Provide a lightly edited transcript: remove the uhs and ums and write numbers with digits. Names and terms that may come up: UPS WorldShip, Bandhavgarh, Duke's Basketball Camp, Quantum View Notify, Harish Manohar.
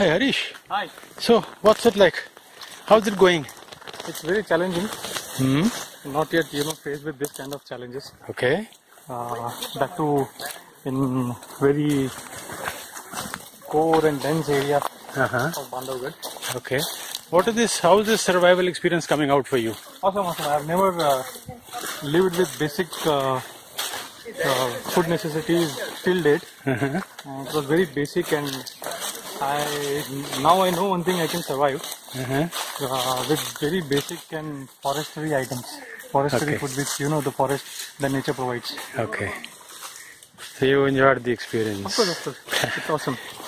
Hi Harish. Hi. So, what's it like? How's it going? It's very challenging. Not yet, faced with this kind of challenges. Okay. That too in very core and dense area of Bandhavgarh. Okay. What is this? How is this survival experience coming out for you? Awesome. I've never lived with basic food necessities till date. It was very basic, and now I know one thing: I can survive with very basic and forestry items. Forestry food, which the forest, the nature provides. Okay. So you enjoyed the experience. Of course. It's awesome.